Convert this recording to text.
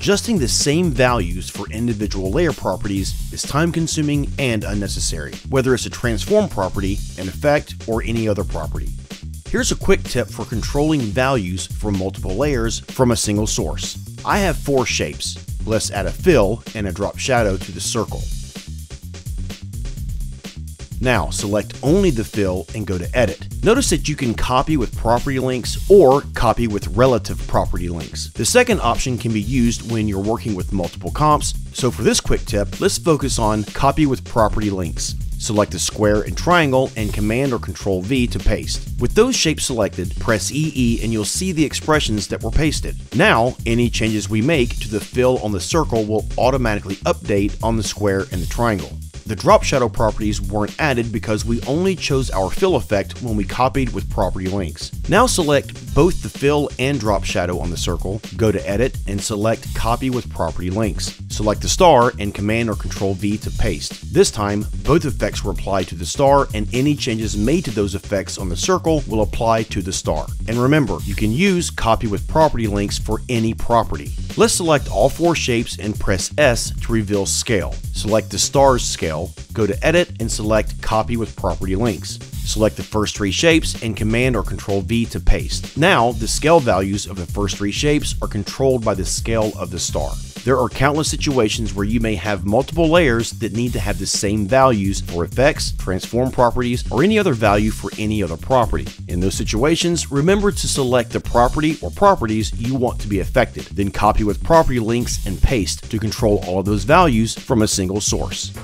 adjusting the same values for individual layer properties is time-consuming and unnecessary, whether it's a transform property, an effect, or any other property. Here's a quick tip for controlling values from multiple layers from a single source. I have 4 shapes. Let's add a fill and a drop shadow to the circle. Now select only the fill and go to Edit. Notice that you can copy with property links or copy with relative property links. The second option can be used when you're working with multiple comps, so for this quick tip, let's focus on copy with property links. Select a square and triangle and Command or Control V to paste. With those shapes selected, press EE and you'll see the expressions that were pasted. Now, any changes we make to the fill on the circle will automatically update on the square and the triangle. The drop shadow properties weren't added because we only chose our fill effect when we copied with property links. Now select both the fill and drop shadow on the circle, go to Edit, and select Copy with Property Links. Select the star and Command or Control V to paste. This time, both effects were applied to the star, and any changes made to those effects on the circle will apply to the star. And remember, you can use Copy with Property Links for any property. Let's select all 4 shapes and press S to reveal Scale. Select the star's scale. Go to Edit and select Copy with Property Links. Select the first 3 shapes and Command or Control V to paste. Now, the scale values of the first 3 shapes are controlled by the scale of the star. There are countless situations where you may have multiple layers that need to have the same values for effects, transform properties, or any other value for any other property. In those situations, remember to select the property or properties you want to be affected, then copy with property links and paste to control all of those values from a single source.